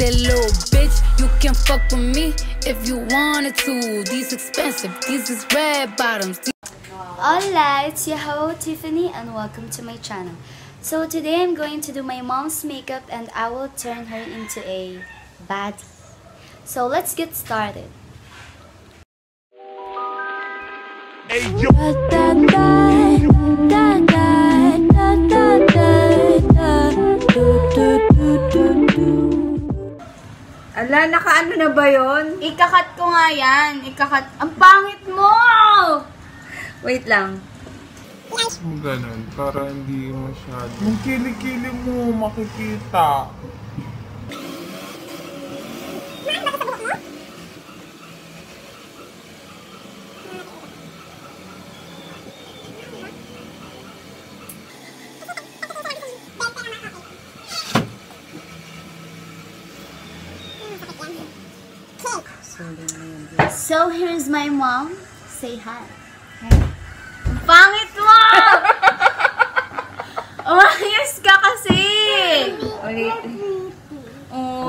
said, little bitch, you can fuck with me if you wanted to. These expensive, these is red bottoms. Alright, so hello Tiffany and welcome to my channel. So today I'm going to do my mom's makeup and I will turn her into a baddie. So let's get started. Hey, ala, naka-ano na ba yun? Ikakat ko nga yan. Ikakat. Ang pangit mo! Wait lang. Ganun, para hindi masyado. Yung kilikili mo, makikita. So here's my mom. Say hi. Hi. Ang pangit mo! Umayos ka kasi! Ulit. Oh.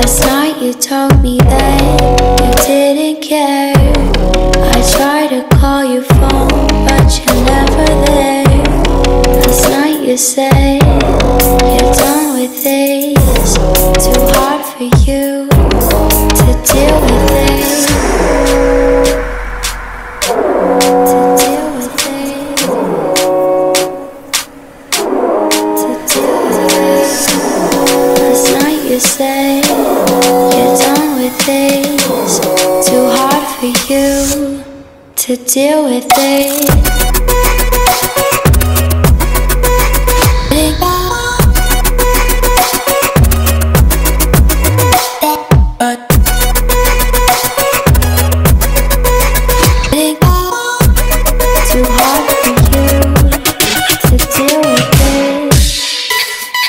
Last night you told me that you didn't care. I tried to call your phone, but you're never there. Last night you said you're done with this. Too hard for you to deal with this. To deal with this. To deal with this. Last night you said you're done with this. Too hard for you to deal with it. Too hard for you to deal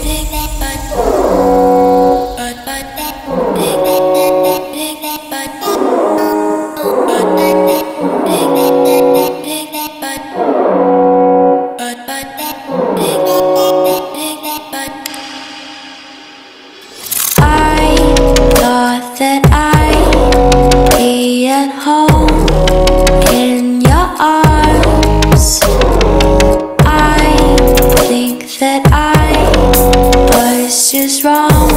with it. Just wrong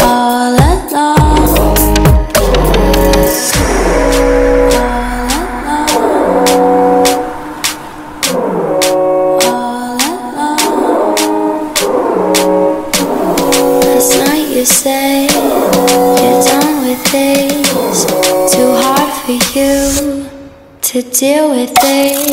all along. Last night you said you're done with this. Too hard for you to deal with it.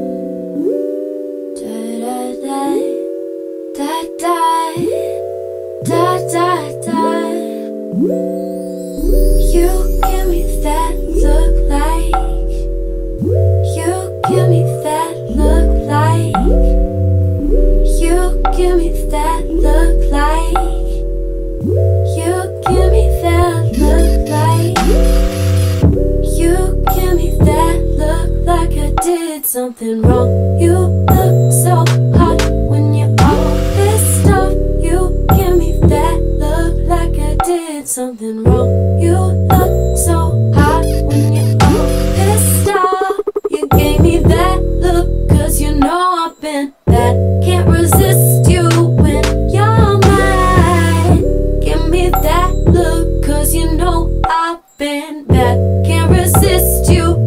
Da da da da da. Something wrong. You look so hot when you're all pissed off. You give me that look like I did something wrong. You look so hot when you're all pissed off. You gave me that look 'cause you know I've been bad. Can't resist you when you're mine. Give me that look 'cause you know I've been bad. Can't resist you.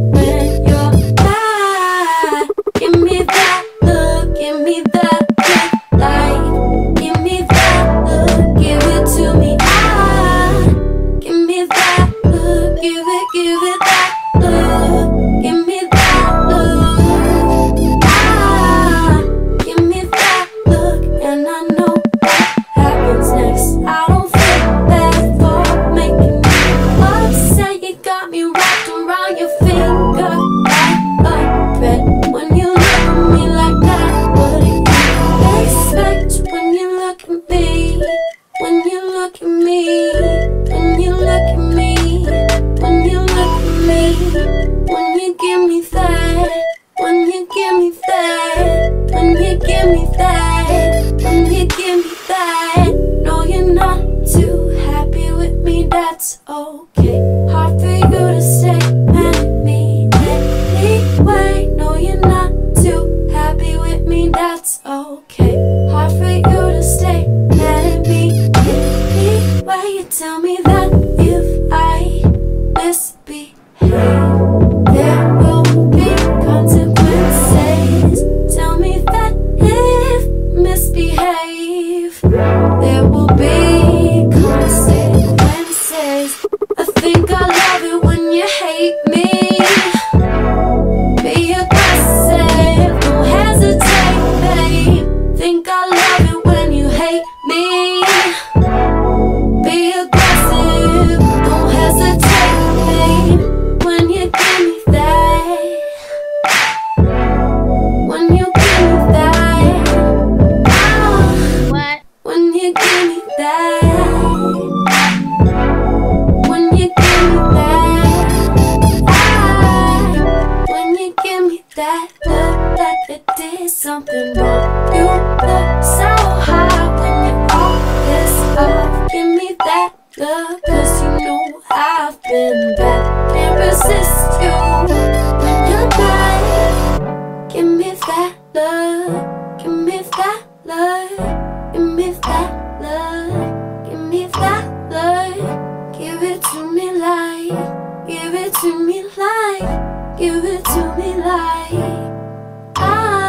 I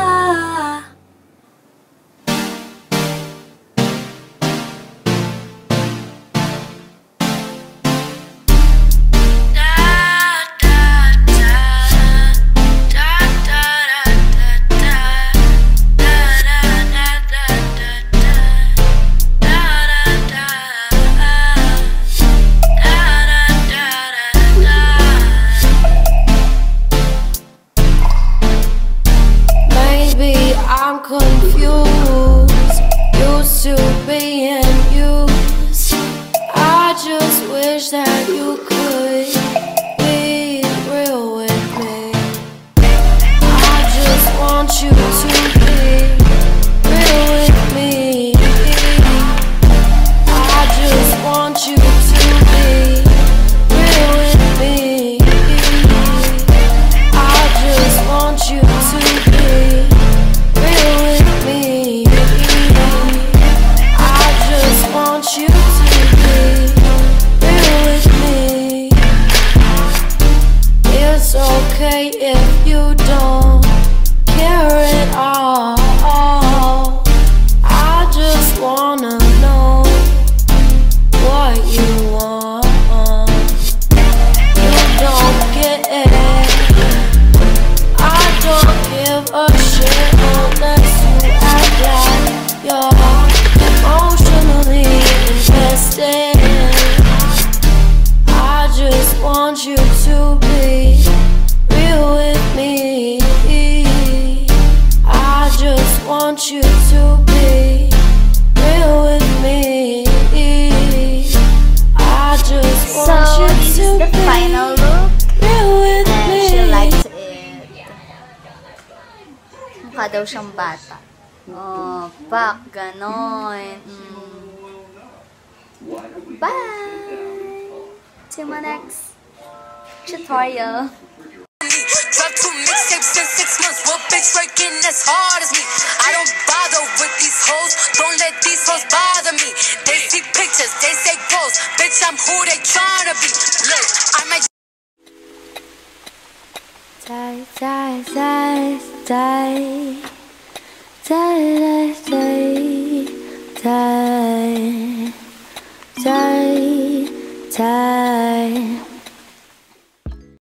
daw siyang bata. Oh, pak, ganon. Bye! See you in my next tutorial. Dropped 2 mixtapes in 6 months. What bitch working as hard as me? I don't bother with these hoes. Don't let these hoes bother me. They see pictures, they say goals. Bitch, I'm who they tryna be. Look, I'm a die, die, die, die, die, die, die, die, die, die.